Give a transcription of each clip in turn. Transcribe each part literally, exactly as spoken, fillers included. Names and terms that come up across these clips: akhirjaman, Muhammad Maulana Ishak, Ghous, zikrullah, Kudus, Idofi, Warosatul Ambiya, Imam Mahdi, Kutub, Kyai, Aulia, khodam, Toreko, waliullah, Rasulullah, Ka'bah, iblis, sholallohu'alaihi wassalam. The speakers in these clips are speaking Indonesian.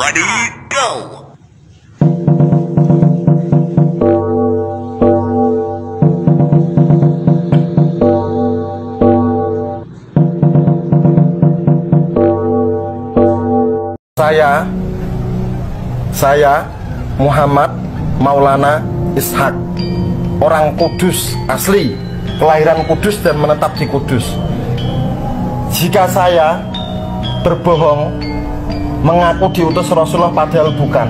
Ready, go! Saya, saya Muhammad Maulana Ishak, orang Kudus asli, kelahiran Kudus dan menetap di Kudus. Jika saya berbohong, mengaku diutus Rasulullah padahal bukan.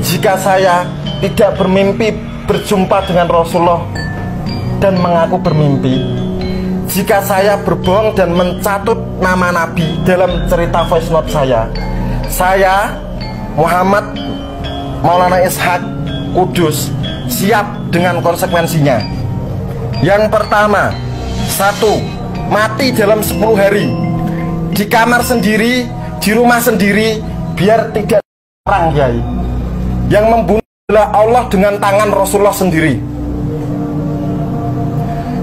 Jika saya tidak bermimpi berjumpa dengan Rasulullah dan mengaku bermimpi. Jika saya berbohong dan mencatut nama Nabi dalam cerita voice note saya. Saya, Muhammad Maulana Ishak, Kudus, siap dengan konsekuensinya. Yang pertama, satu, mati dalam sepuluh hari, di kamar sendiri, di rumah sendiri, biar tidak orang kiai. Yang membunuh adalah Allah dengan tangan Rasulullah sendiri.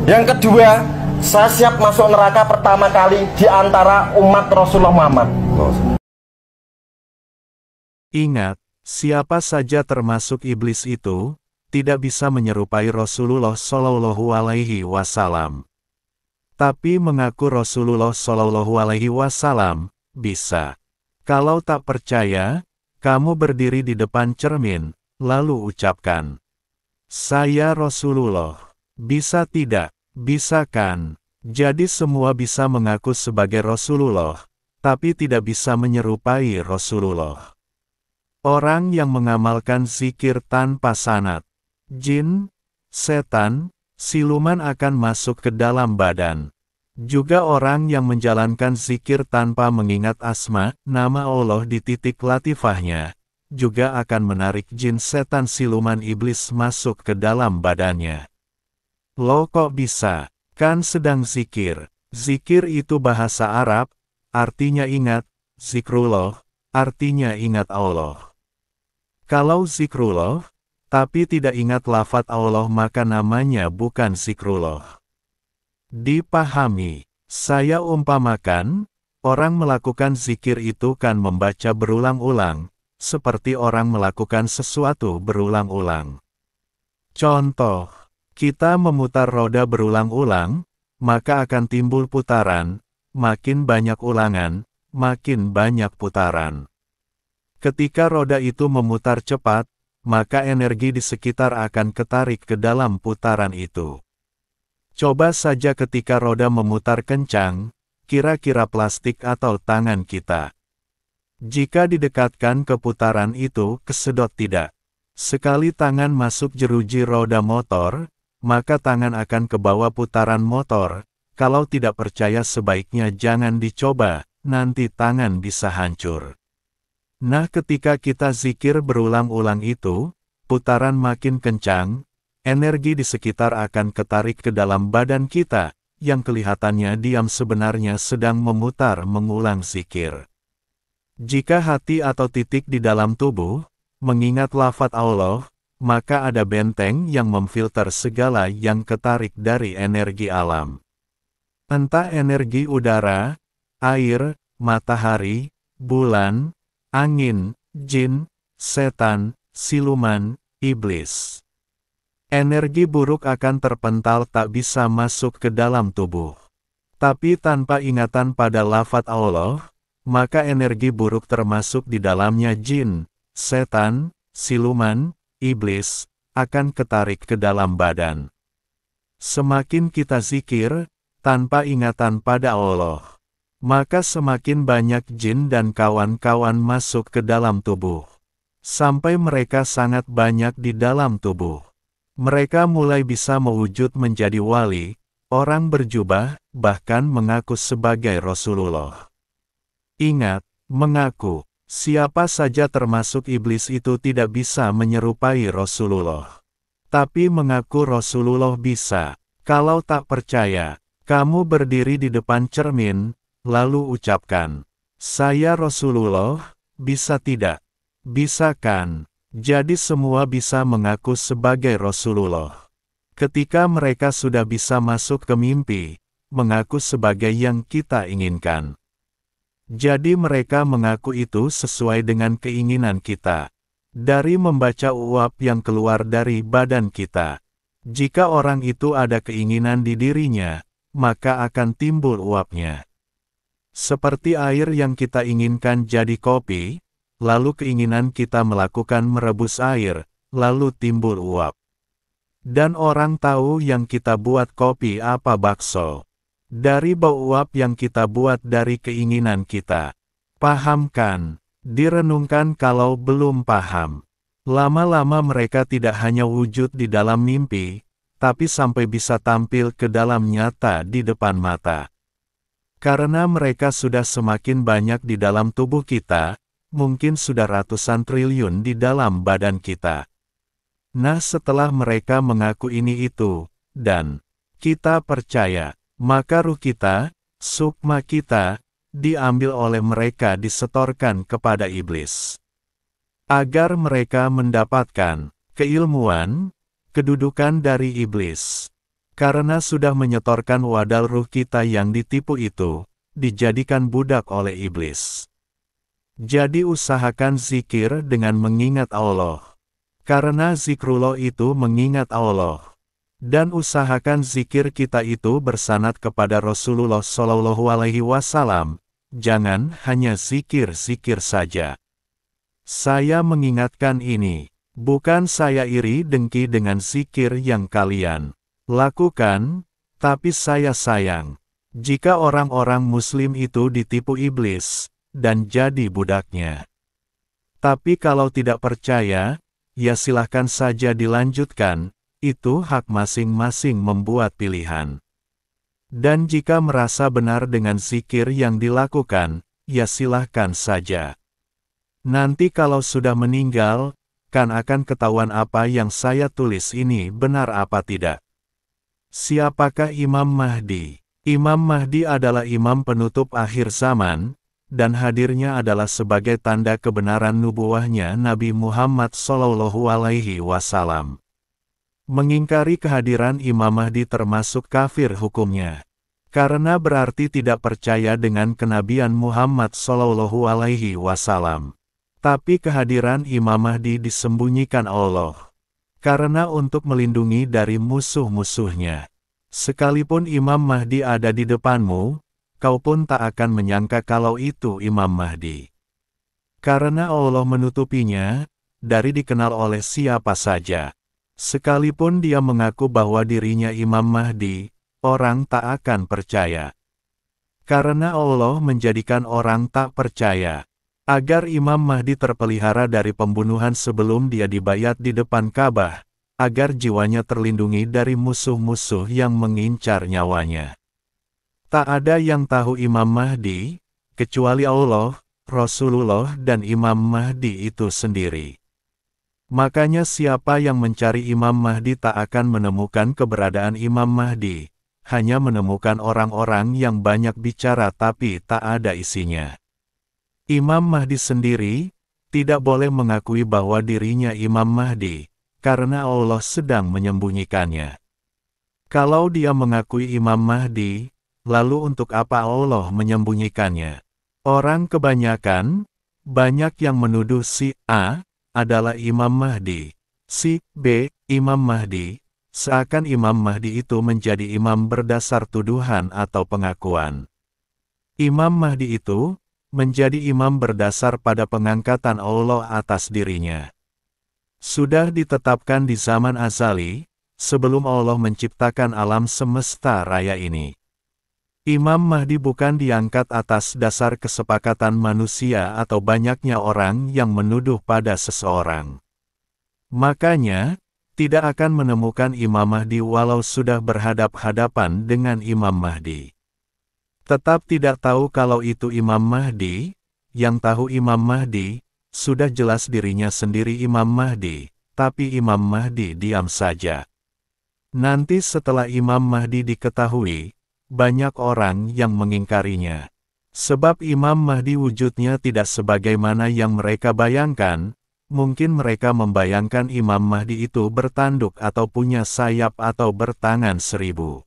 Yang kedua, saya siap masuk neraka pertama kali di antara umat Rasulullah Muhammad. Ingat, siapa saja termasuk iblis itu, tidak bisa menyerupai Rasulullah Shallallahu Alaihi Wasallam. Tapi mengaku Rasulullah Shallallahu Alaihi Wasallam, bisa. Kalau tak percaya, kamu berdiri di depan cermin, lalu ucapkan, "Saya Rasulullah." Bisa tidak? Bisa kan? Jadi semua bisa mengaku sebagai Rasulullah, tapi tidak bisa menyerupai Rasulullah. Orang yang mengamalkan zikir tanpa sanad, jin, setan, siluman akan masuk ke dalam badan. Juga orang yang menjalankan zikir tanpa mengingat asma, nama Allah di titik latifahnya, juga akan menarik jin setan siluman iblis masuk ke dalam badannya. Lo kok bisa? Kan sedang zikir. Zikir itu bahasa Arab, artinya ingat, zikrullah, artinya ingat Allah. Kalau zikrullah, tapi tidak ingat lafadz Allah maka namanya bukan zikrullah. Dipahami, saya umpamakan, orang melakukan zikir itu kan membaca berulang-ulang, seperti orang melakukan sesuatu berulang-ulang. Contoh, kita memutar roda berulang-ulang, maka akan timbul putaran, makin banyak ulangan, makin banyak putaran. Ketika roda itu memutar cepat, maka energi di sekitar akan ketarik ke dalam putaran itu. Coba saja ketika roda memutar kencang, kira-kira plastik atau tangan kita. Jika didekatkan ke putaran itu, kesedot tidak. Sekali tangan masuk jeruji roda motor, maka tangan akan ke bawah putaran motor. Kalau tidak percaya sebaiknya jangan dicoba, nanti tangan bisa hancur. Nah, ketika kita zikir berulang-ulang itu, putaran makin kencang, energi di sekitar akan ketarik ke dalam badan kita, yang kelihatannya diam sebenarnya sedang memutar mengulang zikir. Jika hati atau titik di dalam tubuh mengingat lafadz Allah, maka ada benteng yang memfilter segala yang ketarik dari energi alam. Entah energi udara, air, matahari, bulan, angin, jin, setan, siluman, iblis. Energi buruk akan terpental tak bisa masuk ke dalam tubuh. Tapi tanpa ingatan pada lafadz Allah, maka energi buruk termasuk di dalamnya jin, setan, siluman, iblis, akan ketarik ke dalam badan. Semakin kita zikir, tanpa ingatan pada Allah, maka semakin banyak jin dan kawan-kawan masuk ke dalam tubuh. Sampai mereka sangat banyak di dalam tubuh. Mereka mulai bisa mewujud menjadi wali, orang berjubah, bahkan mengaku sebagai Rasulullah. Ingat, mengaku, siapa saja termasuk iblis itu tidak bisa menyerupai Rasulullah. Tapi mengaku Rasulullah bisa. Kalau tak percaya, kamu berdiri di depan cermin, lalu ucapkan, "Saya Rasulullah." Bisa tidak? Bisa kan? Jadi semua bisa mengaku sebagai Rasulullah. Ketika mereka sudah bisa masuk ke mimpi, mengaku sebagai yang kita inginkan. Jadi mereka mengaku itu sesuai dengan keinginan kita. Dari membaca uap yang keluar dari badan kita. Jika orang itu ada keinginan di dirinya, maka akan timbul uapnya. Seperti air yang kita inginkan jadi kopi, lalu keinginan kita melakukan merebus air, lalu timbul uap. Dan orang tahu yang kita buat kopi apa bakso. Dari bau uap yang kita buat dari keinginan kita. Pahamkan, direnungkan kalau belum paham. Lama-lama mereka tidak hanya wujud di dalam mimpi, tapi sampai bisa tampil ke dalam nyata di depan mata. Karena mereka sudah semakin banyak di dalam tubuh kita, mungkin sudah ratusan triliun di dalam badan kita. Nah, setelah mereka mengaku ini itu, dan kita percaya, maka ruh kita, sukma kita, diambil oleh mereka disetorkan kepada iblis. Agar mereka mendapatkan keilmuan, kedudukan dari iblis. Karena sudah menyetorkan wadah ruh kita yang ditipu itu, dijadikan budak oleh iblis. Jadi usahakan zikir dengan mengingat Allah. Karena zikrullah itu mengingat Allah. Dan usahakan zikir kita itu bersanad kepada Rasulullah Shallallahu Alaihi Wasallam. Jangan hanya zikir-zikir saja. Saya mengingatkan ini, bukan saya iri dengki dengan zikir yang kalian lakukan, tapi saya sayang jika orang-orang Muslim itu ditipu iblis dan jadi budaknya. Tapi kalau tidak percaya, ya silahkan saja dilanjutkan. Itu hak masing-masing membuat pilihan. Dan jika merasa benar dengan zikir yang dilakukan, ya silahkan saja. Nanti kalau sudah meninggal, kan akan ketahuan apa yang saya tulis ini benar apa tidak. Siapakah Imam Mahdi? Imam Mahdi adalah imam penutup akhir zaman, dan hadirnya adalah sebagai tanda kebenaran nubuahnya Nabi Muhammad shallallahu alaihi wasallam. Mengingkari kehadiran Imam Mahdi termasuk kafir hukumnya. Karena berarti tidak percaya dengan kenabian Muhammad shallallahu alaihi wasallam. Tapi kehadiran Imam Mahdi disembunyikan Allah. Karena untuk melindungi dari musuh-musuhnya. Sekalipun Imam Mahdi ada di depanmu, kau pun tak akan menyangka kalau itu Imam Mahdi. Karena Allah menutupinya, dari dikenal oleh siapa saja. Sekalipun dia mengaku bahwa dirinya Imam Mahdi, orang tak akan percaya. Karena Allah menjadikan orang tak percaya. Agar Imam Mahdi terpelihara dari pembunuhan sebelum dia dibayat di depan Ka'bah, agar jiwanya terlindungi dari musuh-musuh yang mengincar nyawanya. Tak ada yang tahu Imam Mahdi, kecuali Allah, Rasulullah dan Imam Mahdi itu sendiri. Makanya siapa yang mencari Imam Mahdi tak akan menemukan keberadaan Imam Mahdi, hanya menemukan orang-orang yang banyak bicara tapi tak ada isinya. Imam Mahdi sendiri tidak boleh mengakui bahwa dirinya Imam Mahdi, karena Allah sedang menyembunyikannya. Kalau dia mengakui Imam Mahdi, lalu untuk apa Allah menyembunyikannya? Orang kebanyakan, banyak yang menuduh si A adalah Imam Mahdi, si B Imam Mahdi, seakan Imam Mahdi itu menjadi imam berdasar tuduhan atau pengakuan. Imam Mahdi itu menjadi imam berdasar pada pengangkatan Allah atas dirinya. Sudah ditetapkan di zaman azali, sebelum Allah menciptakan alam semesta raya ini. Imam Mahdi bukan diangkat atas dasar kesepakatan manusia atau banyaknya orang yang menuduh pada seseorang. Makanya, tidak akan menemukan Imam Mahdi walau sudah berhadap-hadapan dengan Imam Mahdi. Tetap tidak tahu kalau itu Imam Mahdi, yang tahu Imam Mahdi, sudah jelas dirinya sendiri Imam Mahdi, tapi Imam Mahdi diam saja. Nanti setelah Imam Mahdi diketahui, banyak orang yang mengingkarinya. Sebab Imam Mahdi wujudnya tidak sebagaimana yang mereka bayangkan. Mungkin mereka membayangkan Imam Mahdi itu bertanduk atau punya sayap atau bertangan seribu.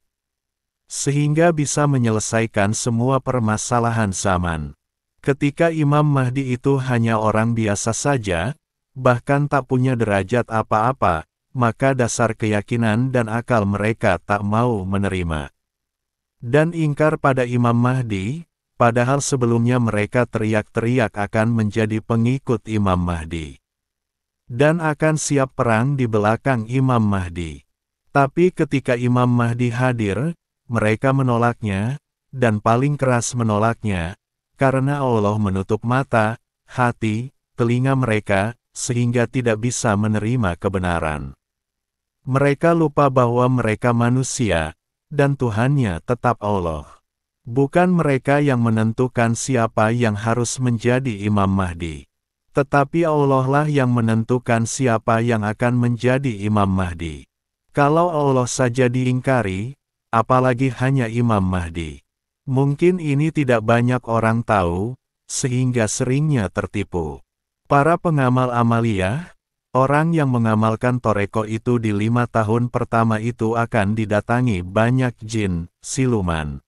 Sehingga bisa menyelesaikan semua permasalahan zaman. Ketika Imam Mahdi itu hanya orang biasa saja, bahkan tak punya derajat apa-apa, maka dasar keyakinan dan akal mereka tak mau menerima. Dan ingkar pada Imam Mahdi, padahal sebelumnya mereka teriak-teriak akan menjadi pengikut Imam Mahdi. Dan akan siap perang di belakang Imam Mahdi. Tapi ketika Imam Mahdi hadir, mereka menolaknya, dan paling keras menolaknya, karena Allah menutup mata, hati, telinga mereka, sehingga tidak bisa menerima kebenaran. Mereka lupa bahwa mereka manusia, dan Tuhannya tetap Allah. Bukan mereka yang menentukan siapa yang harus menjadi Imam Mahdi. Tetapi Allah lah yang menentukan siapa yang akan menjadi Imam Mahdi. Kalau Allah saja diingkari, apalagi hanya Imam Mahdi. Mungkin ini tidak banyak orang tahu, sehingga seringnya tertipu. Para pengamal amaliyah, orang yang mengamalkan toreko itu di lima tahun pertama itu akan didatangi banyak jin, siluman.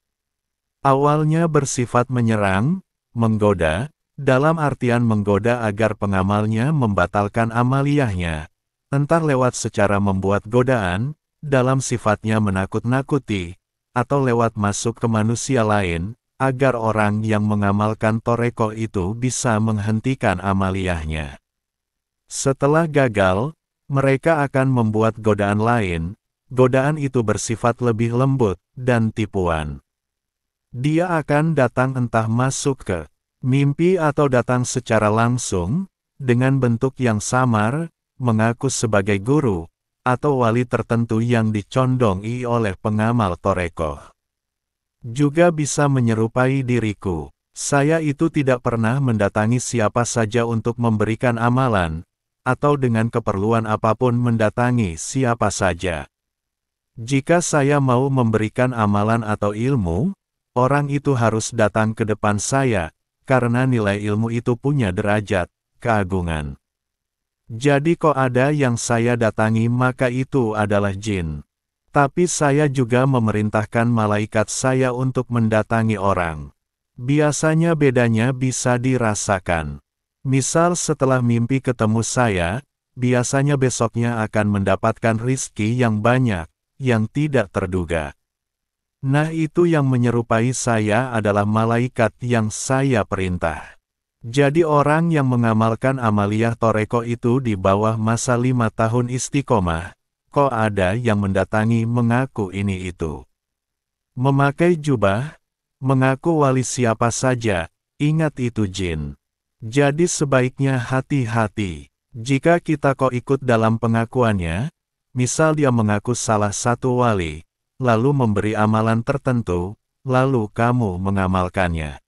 Awalnya bersifat menyerang, menggoda, dalam artian menggoda agar pengamalnya membatalkan amaliyahnya. Entah lewat secara membuat godaan, dalam sifatnya menakut-nakuti, atau lewat masuk ke manusia lain, agar orang yang mengamalkan toreko itu bisa menghentikan amaliyahnya. Setelah gagal, mereka akan membuat godaan lain, godaan itu bersifat lebih lembut, dan tipuan. Dia akan datang entah masuk ke mimpi atau datang secara langsung, dengan bentuk yang samar, mengaku sebagai guru, atau wali tertentu yang dicondongi oleh pengamal toreko. Juga bisa menyerupai diriku. Saya itu tidak pernah mendatangi siapa saja untuk memberikan amalan, atau dengan keperluan apapun mendatangi siapa saja. Jika saya mau memberikan amalan atau ilmu, orang itu harus datang ke depan saya, karena nilai ilmu itu punya derajat, keagungan. Jadi kok ada yang saya datangi maka itu adalah jin. Tapi saya juga memerintahkan malaikat saya untuk mendatangi orang. Biasanya bedanya bisa dirasakan. Misal setelah mimpi ketemu saya, biasanya besoknya akan mendapatkan rizki yang banyak, yang tidak terduga. Nah itu yang menyerupai saya adalah malaikat yang saya perintah. Jadi orang yang mengamalkan amaliyah toreko itu di bawah masa lima tahun istiqomah, kok ada yang mendatangi mengaku ini itu. Memakai jubah, mengaku wali siapa saja, ingat itu jin. Jadi sebaiknya hati-hati, jika kita kok ikut dalam pengakuannya, misal dia mengaku salah satu wali, lalu memberi amalan tertentu, lalu kamu mengamalkannya.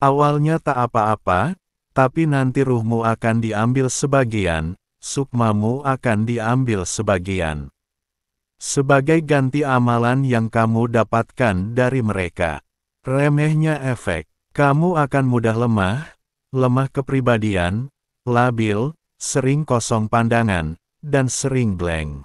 Awalnya tak apa-apa, tapi nanti ruhmu akan diambil sebagian, sukmamu akan diambil sebagian. Sebagai ganti amalan yang kamu dapatkan dari mereka. Remehnya efek, kamu akan mudah lemah, lemah kepribadian, labil, sering kosong pandangan, dan sering blank.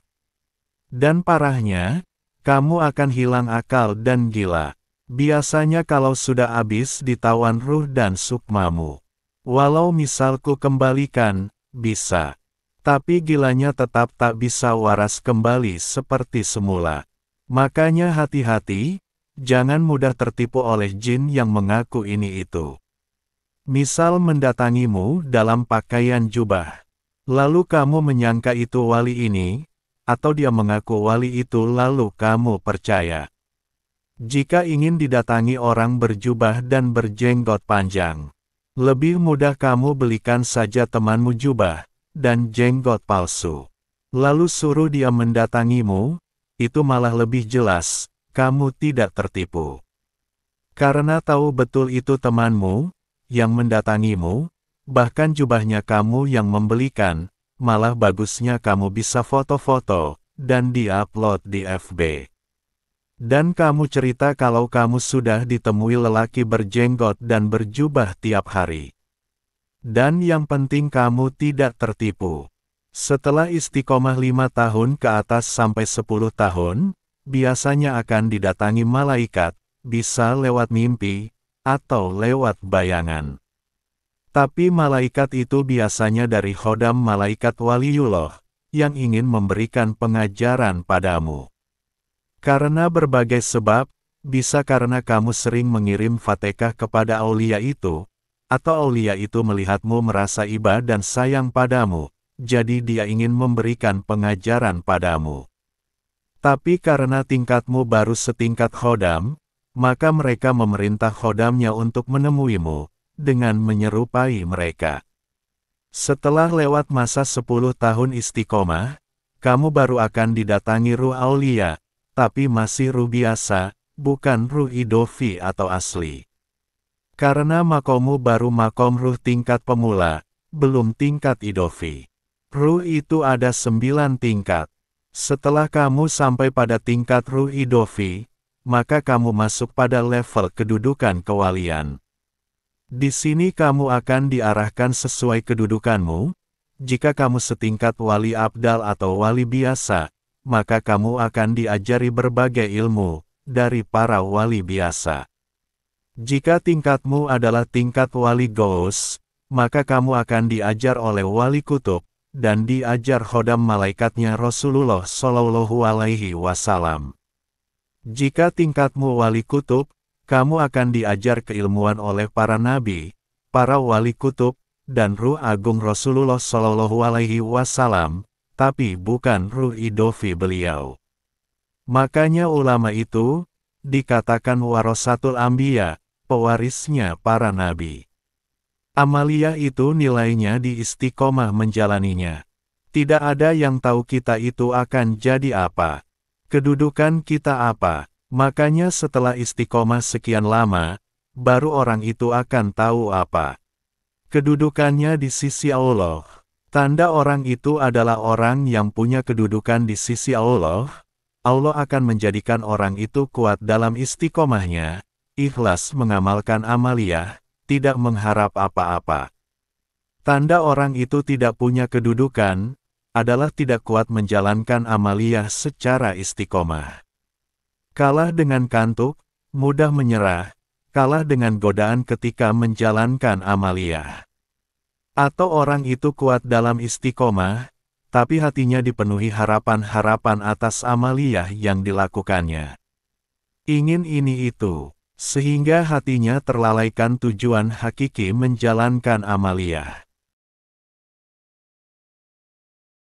Dan parahnya, kamu akan hilang akal dan gila. Biasanya kalau sudah habis ditawan ruh dan sukmamu. Walau misalku kembalikan, bisa. Tapi gilanya tetap tak bisa waras kembali seperti semula. Makanya hati-hati, jangan mudah tertipu oleh jin yang mengaku ini itu. Misal mendatangimu dalam pakaian jubah. Lalu kamu menyangka itu wali ini, atau dia mengaku wali itu lalu kamu percaya. Jika ingin didatangi orang berjubah dan berjenggot panjang, lebih mudah kamu belikan saja temanmu jubah dan jenggot palsu. Lalu suruh dia mendatangimu, itu malah lebih jelas, kamu tidak tertipu. Karena tahu betul itu temanmu yang mendatangimu, bahkan jubahnya kamu yang membelikan, malah bagusnya kamu bisa foto-foto dan diupload di F B. Dan kamu cerita kalau kamu sudah ditemui lelaki berjenggot dan berjubah tiap hari. Dan yang penting kamu tidak tertipu. Setelah istiqomah lima tahun ke atas sampai sepuluh tahun, biasanya akan didatangi malaikat, bisa lewat mimpi, atau lewat bayangan. Tapi malaikat itu biasanya dari khodam malaikat waliullah, yang ingin memberikan pengajaran padamu. Karena berbagai sebab, bisa karena kamu sering mengirim fatihah kepada aulia itu, atau aulia itu melihatmu merasa iba dan sayang padamu, jadi dia ingin memberikan pengajaran padamu. Tapi karena tingkatmu baru setingkat khodam, maka mereka memerintah khodamnya untuk menemuimu, dengan menyerupai mereka. Setelah lewat masa sepuluh tahun istiqomah, kamu baru akan didatangi ruh aulia, tapi masih ruh biasa, bukan ruh idofi atau asli. Karena makommu baru makom ruh tingkat pemula, belum tingkat idofi. Ruh itu ada sembilan tingkat. Setelah kamu sampai pada tingkat ruh idofi, maka kamu masuk pada level kedudukan kewalian. Di sini kamu akan diarahkan sesuai kedudukanmu. Jika kamu setingkat wali abdal atau wali biasa, maka kamu akan diajari berbagai ilmu dari para wali biasa. Jika tingkatmu adalah tingkat wali Ghous, maka kamu akan diajar oleh wali Kutub dan diajar khodam malaikatnya Rasulullah Shallallahu Alaihi Wasallam. Jika tingkatmu wali Kutub, kamu akan diajar keilmuan oleh para nabi, para wali kutub, dan ruh agung Rasulullah Shallallahu Alaihi Wasallam, tapi bukan ruh idofi beliau. Makanya ulama itu dikatakan Warosatul Ambiya, pewarisnya para nabi. Amaliyah itu nilainya di istiqomah menjalaninya. Tidak ada yang tahu kita itu akan jadi apa, kedudukan kita apa. Makanya setelah istiqomah sekian lama, baru orang itu akan tahu apa kedudukannya di sisi Allah. Tanda orang itu adalah orang yang punya kedudukan di sisi Allah. Allah akan menjadikan orang itu kuat dalam istiqomahnya, ikhlas mengamalkan amaliyah, tidak mengharap apa-apa. Tanda orang itu tidak punya kedudukan, adalah tidak kuat menjalankan amaliyah secara istiqomah. Kalah dengan kantuk, mudah menyerah, kalah dengan godaan ketika menjalankan amaliyah. Atau orang itu kuat dalam istiqomah, tapi hatinya dipenuhi harapan-harapan atas amaliyah yang dilakukannya. Ingin ini itu, sehingga hatinya terlalaikan tujuan hakiki menjalankan amaliyah.